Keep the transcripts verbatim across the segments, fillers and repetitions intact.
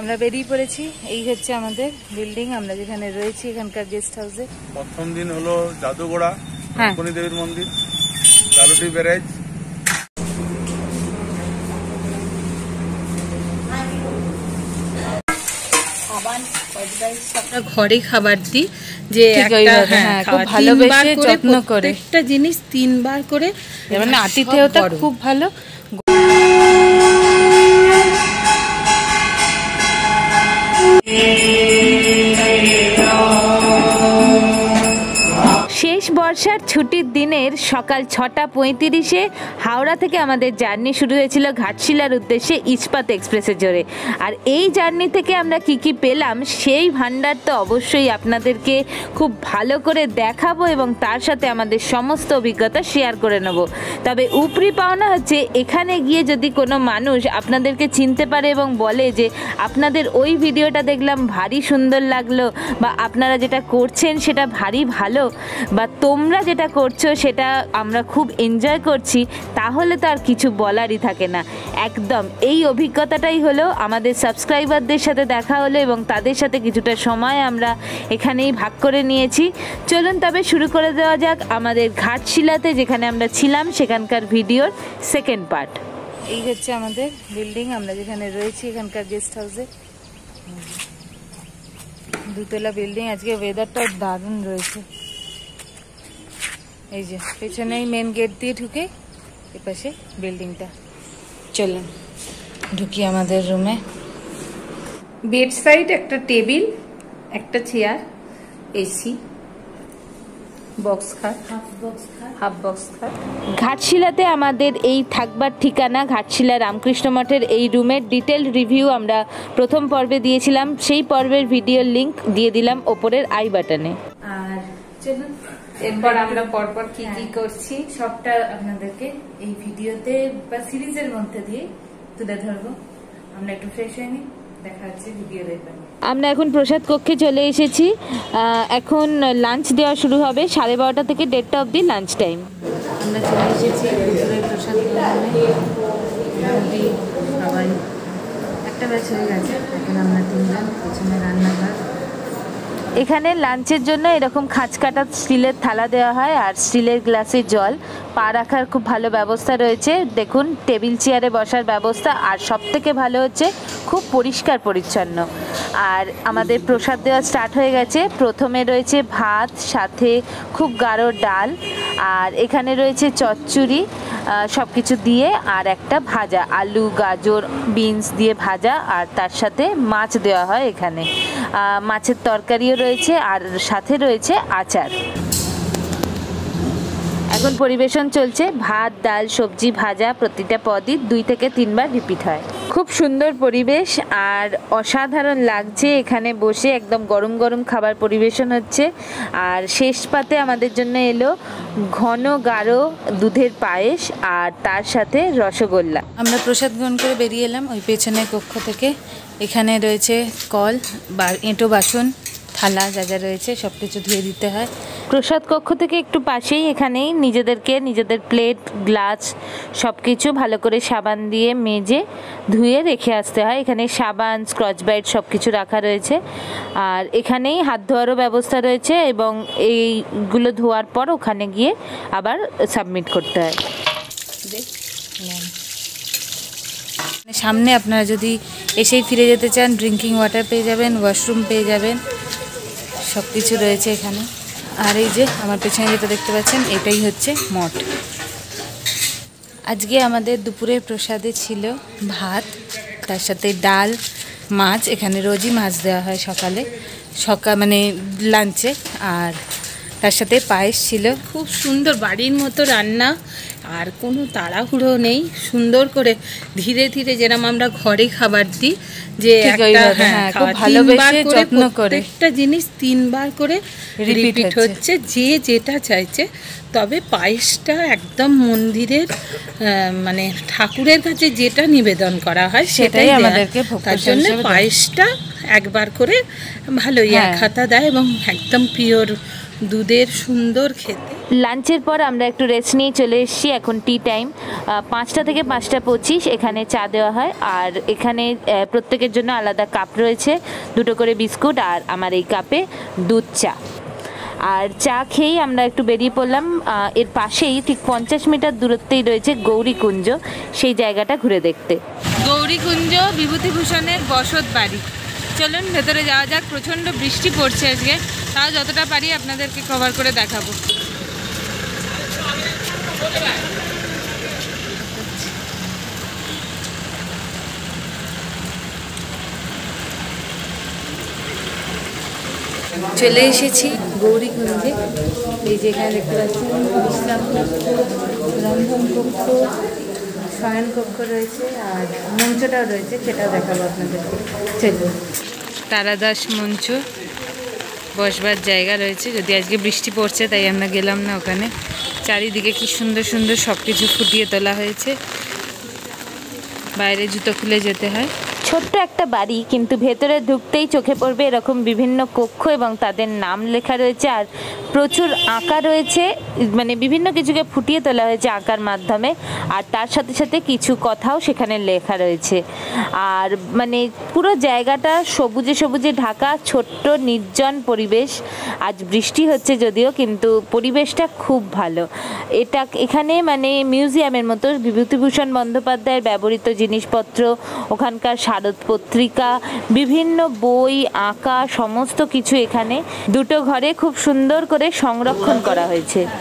আমরা বেরিয়ে পড়েছি। এই হচ্ছে আমাদের বিল্ডিং, আমরা যেখানে রয়েছি এখানকার গেস্ট হাউসে। প্রথম দিন হলো জাদুগোড়া কোনি দেবীর মন্দির, কালুটি ব্যারেজ। আমরা ঘরে খাবার দিই, যে খুব ভালোবেসে যত্ন করে একটা জিনিস তিনবার করে, মানে আতিথেয়তা খুব ভালো। শেষ বর্ষার ছুটির দিনের সকাল ছটা পঁয়ত্রিশে হাওড়া থেকে আমাদের জার্নি শুরু হয়েছিল ঘাটশিলার উদ্দেশ্যে ইস্পাত এক্সপ্রেসের জোরে। আর এই জার্নি থেকে আমরা কি কি পেলাম সেই ভান্ডার তো অবশ্যই আপনাদেরকে খুব ভালো করে দেখাবো এবং তার সাথে আমাদের সমস্ত অভিজ্ঞতা শেয়ার করে নেব। তবে উপরি পাওনা হচ্ছে এখানে গিয়ে যদি কোনো মানুষ আপনাদেরকে চিনতে পারে এবং বলে যে আপনাদের ওই ভিডিওটা দেখলাম ভারী সুন্দর লাগলো, বা আপনারা যেটা করছেন সেটা ভারী ভালো, বা তোমরা যেটা করছো সেটা আমরা খুব এনজয় করছি, তাহলে তো আর কিছু বলারই থাকে না। একদম এই অভিজ্ঞতাটাই হলো আমাদের সাবস্ক্রাইবারদের সাথে দেখা হলো এবং তাদের সাথে কিছুটা সময় আমরা এখানেই ভাগ করে নিয়েছি। চলুন তবে শুরু করে দেওয়া যাক আমাদের ঘাটশিলাতে যেখানে আমরা ছিলাম সেখানকার ভিডিওর সেকেন্ড পার্ট। এই হচ্ছে আমাদের বিল্ডিং, আমরা যেখানে রয়েছি এখানকার গেস্ট হাউসে, দুতলা বিল্ডিং। আজকে ওয়েদারটাও দারুণ রয়েছে। এই যে পেছনেই মেন গেট দিয়ে ঢুকে এপাশে বিল্ডিংটা। চলুন ঢুকি আমাদের রুমে। বেড সাইড একটা টেবিল, একটা চেয়ার, এসি, বক্স খাট, হাফ বক্স খাট। ঘাটশিলাতে আমাদের এই থাকবার ঠিকানা ঘাটশিলা রামকৃষ্ণ মঠের এই রুমের ডিটেলড রিভিউ আমরা প্রথম পর্বে দিয়েছিলাম, সেই পর্বের ভিডিওর লিংক দিয়ে দিলাম ওপরের আই বাটনে। আর চলুন এরপর আমরা পরপর কি কি করছি সবটা আপনাদেরকে এই ভিডিওতে বা সিরিজের মধ্যে দিয়ে তুলে ধরবো। আমরা একটু ফ্রেশ হয়ে নিই, দেখা হচ্ছে ভিডিও দেখবেন। আমরা এখন প্রসাদ কক্ষে চলে এসেছি, এখন লাঞ্চ দেওয়া শুরু হবে সাড়ে বারোটা থেকে দেড়টা অবধি লাঞ্চ টাইম। আমরা চলে এসেছি প্রসাদ কক্ষে, সবাই একটা ব্যাচ হয়ে গেছে। এখন আমরা তিনজন প্রথমে রান্নাঘর। এখানে লাঞ্চের জন্য এরকম খাঁচ কাটা স্টিলের থালা দেওয়া হয় আর স্টিলের গ্লাসে জল, পা রাখার খুব ভালো ব্যবস্থা রয়েছে। দেখুন টেবিল চেয়ারে বসার ব্যবস্থা, আর সবথেকে ভালো হচ্ছে খুব পরিষ্কার পরিচ্ছন্ন। আর আমাদের প্রসাদ দেওয়া স্টার্ট হয়ে গেছে। প্রথমে রয়েছে ভাত, সাথে খুব গাঢ় ডাল, আর এখানে রয়েছে চচ্চড়ি সব কিছু দিয়ে, আর একটা ভাজা আলু গাজর বিনস দিয়ে ভাজা, আর তার সাথে মাছ দেওয়া হয়। এখানে মাছের তরকারিও রয়েছে আর সাথে রয়েছে আচার। এখন পরিবেশন চলছে, ভাত ডাল সবজি ভাজা, প্রতিটা পদই দুই থেকে তিনবার রিপিট হয়। খুব সুন্দর পরিবেশ আর অসাধারণ লাগছে এখানে বসে, একদম গরম গরম খাবার পরিবেশন হচ্ছে। আর শেষ পাতে আমাদের জন্য এলো ঘন গাঢ় দুধের পায়েস আর তার সাথে রসগোল্লা। আমরা প্রসাদ গ্রহণ করে বেরিয়ে এলাম ওই পেছনের কক্ষ থেকে। এখানে রয়েছে কল, এঁটো বাসন, থালা যা যা রয়েছে সব কিছু ধুয়ে দিতে হয়। প্রসাদ কক্ষ থেকে একটু পাশেই এখানেই নিজেদেরকে নিজেদের প্লেট গ্লাস সব কিছু ভালো করে সাবান দিয়ে মেজে ধুয়ে রেখে আসতে হয়। এখানে সাবান স্ক্রচ ব্রাইট সব কিছু রাখা রয়েছে, আর এখানেই হাত ধোয়ারও ব্যবস্থা রয়েছে এবং এইগুলো ধোয়ার পর ওখানে গিয়ে আবার সাবমিট করতে হয়। সামনে আপনারা যদি এসেই ফিরে যেতে চান ড্রিঙ্কিং ওয়াটার পেয়ে যাবেন, ওয়াশরুম পেয়ে যাবেন, সব কিছু রয়েছে এখানে। আর এই যে আমার পেছনে যেটা দেখতে পাচ্ছেন এটাই হচ্ছে মঠ। আজকে আমাদের দুপুরের প্রসাদে ছিল ভাত, তার সাথে ডাল, মাছ। এখানে রোজই মাছ দেওয়া হয় সকালে সকাল মানে লাঞ্চে, আর তার সাথে পায়েস ছিল। খুব সুন্দর বাড়ির মতো রান্না, আর কোনো তাড়াহুড়ো নেই, সুন্দর করে ধীরে ধীরে যেরকম আমরা ঘরে খাবার দিই, যে একটা জিনিস তিনবার করে রিপিট হচ্ছে, যে যেটা চাইছে। তবে পায়েসটা একদম মন্দিরের মানে ঠাকুরের কাছে যেটা নিবেদন করা হয় সেটাই আমাদেরকে, তার জন্য পায়েসটা একবার করে ভালোই এক হাতা দেয় এবং একদম পিওর দুধের, সুন্দর খেতে। लांचर पर आमरा एकटू रेस्ट निये चले एसेछि एखन टी टाइम पाँचटा थेके पाँचटा पचिश एखाने चा देवा हय आर एखाने प्रत्येकेर जोन्नो आलादा काप रयेछे दुटो करे बिस्कुट आर आमार एई कापे दूध चा और चा खेई आमरा एकटू बेरिये पड़लाम। एर पाशेई ठीक पचास मीटर दूरत्वेई रयेछे गौरीकुंज, सेई जायगाटा घुरे देखते। गौरीकुंज विभूतिभूषणेर बसत बाड़ी। चलुन भेतरे जाओया जाक। प्रचंड बृष्टि पड़छे आजके, ताओ जतटा पारी आपनादेरके कवर करे देखाबो। चले एसेছি गौरीकुंजे। এই যে এখানে দেখতে পাচ্ছেন বিশ্রাম কক্ষ, রন্ধন কক্ষ, শয়ন কক্ষ রয়েছে আর মঞ্চটাও রয়েছে, সেটাও দেখাবো আপনাদেরকে। চলুন। তারাদাস মঞ্চ বসবার জায়গা রয়েছে, যদি আজকে বৃষ্টি পড়ছে তাই আমরা গেলাম না ওখানে। চারিদিকে কি সুন্দর সুন্দর সব কিছু ফুটিয়ে তোলা হয়েছে, বাইরে জুতো খুলে যেতে হয়। छोट्ट एक बाड़ी किन्तु भेतरे ढुकते ही चोखे पड़े एरकम विभिन्न कक्ष एवं तादेर नाम लेखा रयेछे आर प्रचुर आँका रयेछे, माने विभिन्न किछुके फुटिये तोला हयेछे आँकार माध्यमे आर तार साथे साथे किछु कथाओ सेखाने लेखा रयेछे आर माने पुरो जायगाटा सबुजे सबुजे ढाका छोट्ट निर्जन परिवेश। आज बृष्टि होच्छे जदिओ किन्तु परिवेशटा खूब भालो। एटा एखाने माने मिउजियामेर मतो विभूतिभूषण बंदोपाध्याय व्यवहृत जिनिसपत्र, ओखानकार भारत पत्रिका, विभिन्न बई, आँका समस्त किछु एखाने दुटो घरे खूब सुंदर करे संरक्षण करा हयेछे। आर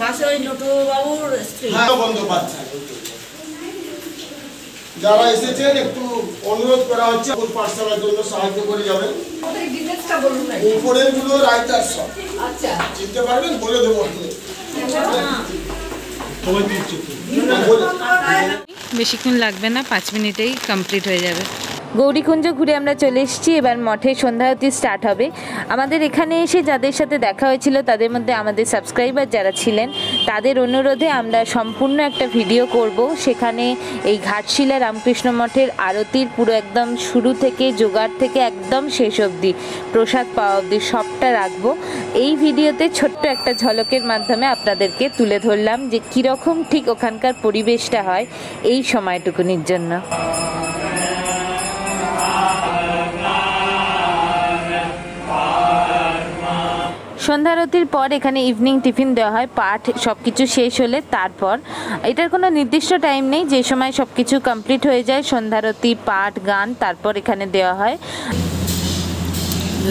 पाशे ओई लुटू बाबूर स्त्री बंधु पाच्छे যারা এসেছেন একটু অনুরোধ করা হচ্ছে কোন পাঠশালার জন্য সাহায্য করে যাবেন। ওদের ডিটেইলসটা বলুন না। উপরে গুলো রাইটার সব আচ্ছা চিনতে পারবেন, বলে দেব আপনি। সবাই দিচ্ছে তো बेशिक्षण लागबे ना, पाँच मिनटे ही कमप्लीट हो जाए। गौरीकुंज घुरे आमरा चले एसेछि। एबार मठे सन्ध्याआरती स्टार्ट हबे। आमादेर एखाने एसे जादेर साथे देखा होयेछिलो तादेर मध्ये आमादेर सबस्क्राइबार जारा छिलेन तादेर अनुरोधे आमरा सम्पूर्ण एकटा भिडियो करब। सेखाने एई घाटशिला रामकृष्ण मठेर आरतिर पुरो एकदम शुरू थेके जोगाड़ थेके एकदम शेष अब्दि प्रसाद पाओया अब्दि सबटा राखबो। एई भिडियोते छोट्ट एकटा झलकेर माध्यमे आपनादेरके तुले धरलाम जे किरकम ठीक ओखानकार परिबेशटा हय एई समयटुकुनिर जन्य। सन्ध्यारतिर पर एखाने इवनिंग टिफिन देवा हय। पाठ सबकिछु शेष होले तारपर एटार कोनो निर्दिष्ट टाइम नेই, जे समय सबकिछु कमप्लीट हो जाए सन्ध्यारती पाठ गान तारपर एखाने देवा हय। दुई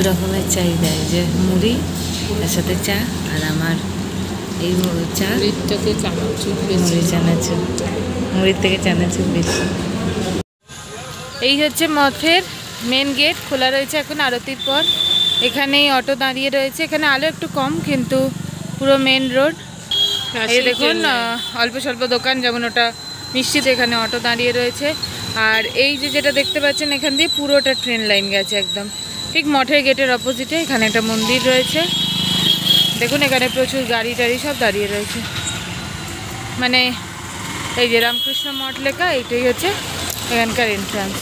रकमेर चाय देয়, जे मुড়ি এর সাথে চা আর আমার এই মুড়ি চা থেকে চানাচুর বেশি। চানাচুর মুড়ি থেকে চানাচুর বেশি। এই হচ্ছে মঠের মেন গেট, খোলা রয়েছে এখন আরতির পর। এখানে অটো দাঁড়িয়ে রয়েছে, এখানে আলো একটু কম কিন্তু পুরো মেন রোড। এই দেখুন অল্প স্বল্প দোকান, যেমন ওটা মিষ্টি, এখানে অটো দাঁড়িয়ে রয়েছে। আর এই যে যেটা দেখতে পাচ্ছেন এখান দিয়ে পুরোটা ট্রেন লাইন গেছে একদম ঠিক মঠের গেটের অপোজিটে। এখানে একটা মন্দির রয়েছে, দেখুন এখানে প্রচুর গাড়ি টাড়ি সব দাঁড়িয়ে রয়েছে। মানে এই যে রামকৃষ্ণ মঠ লেখা, এইটাই হচ্ছে এখানকার এন্ট্রান্স।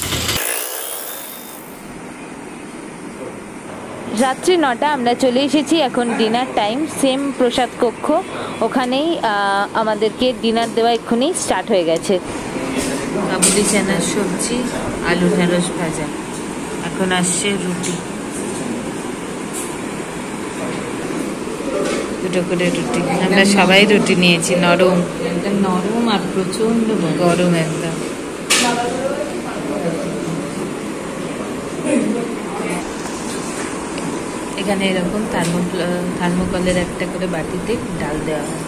रात्रि नटा आमरा चले एसेछि, एखन डिनार टाइम। सेम प्रसाद कक्ष, ओखानेई आमादेरके डिनार देवा एखुनी स्टार्ट हो गेछे। काबुली चना सब्जी, आलू ढेड़स भाजा, एखन आसछे रुटी, दुटो करे रुटी। आमरा सबाई रुटी नियेछि, नरम एकदम नरम आर प्रचंड गरम एकदम। এখানে এরকম থার্মো থার্মোকলের একটা করে বাটিতে ডাল দেওয়া হয়।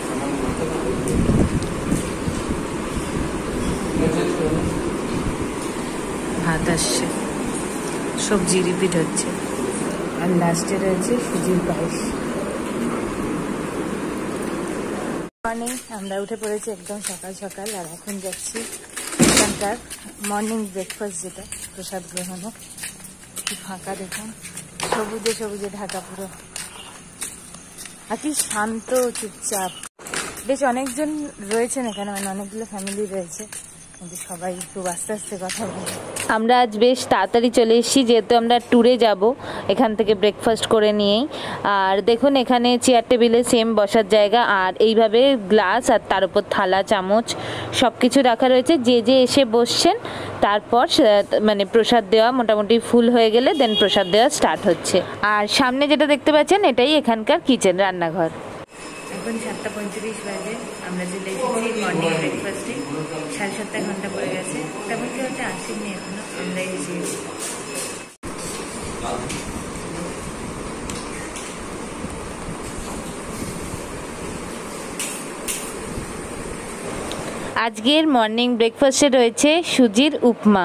ভাত আসছে, সবজি রিপিট হচ্ছে আর লাস্টে রয়েছে সুজির পায়েস। মর্নিং আমরা উঠে পড়েছি একদম সকাল সকাল আর এখন যাচ্ছি এখানকার মর্নিং ব্রেকফাস্ট যেটা প্রসাদ গ্রহণে। কি ফাঁকা দেখুন, सबुजे सबुजे ढाका पुरो आखिर शांत चुपचाप। बेश अनेकजन रयेछेन एखाने, माने अनेकगुलो फैमिली रयेछे। সবাই একটু আস্তে আস্তে কথা বলি। আমরা আজ বেশ তাড়াতাড়ি চলে এসেছি, যেহেতু আমরা ট্যুরে যাব এখান থেকে ব্রেকফাস্ট করে নিয়েই। আর দেখুন এখানে চেয়ার টেবিলে সেম বসার জায়গা, আর এইভাবে গ্লাস আর তার উপর থালা চামচ সব কিছু রাখা রয়েছে। যে যে এসে বসছেন তারপর মানে প্রসাদ দেওয়া মোটামুটি ফুল হয়ে গেলে দেন প্রসাদ দেওয়া স্টার্ট হচ্ছে। আর সামনে যেটা দেখতে পাচ্ছেন এটাই এখানকার কিচেন, রান্নাঘর। এখন সাতটা পঁয়ত্রিশ বাজে, আমরা চলে এসেছি মর্নিং ব্রেকফাস্টে। সাড়ে সাতটা ঘন্টা পড়ে গেছে, তেমন কেউ একটা আসেনি এখনো, আমরা এসে গেছি। আজকের মর্নিং ব্রেকফাস্টে রয়েছে সুজির উপমা,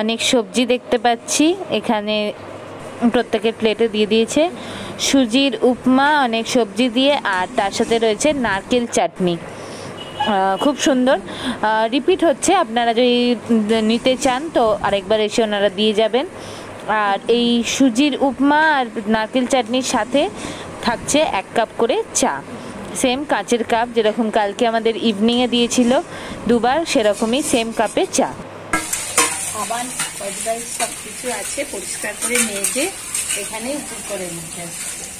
অনেক সবজি দেখতে পাচ্ছি এখানে প্রত্যেকের প্লেটে দিয়ে দিয়েছে। সুজির উপমা অনেক সবজি দিয়ে, আর তার সাথে রয়েছে নারকেল চাটনি, খুব সুন্দর। রিপিট হচ্ছে, আপনারা যদি নিতে চান তো আরেকবার এসে ওনারা দিয়ে যাবেন। আর এই সুজির উপমা আর নারকেল চাটনির সাথে থাকছে এক কাপ করে চা, সেম কাঁচের কাপ যেরকম কালকে আমাদের ইভিনিংয়ে দিয়েছিল দুবার, সেরকমই সেম কাপে চা। আবার সব কিছু আছে, পরিষ্কার করে নিয়ে যে এখানে করে নিতে।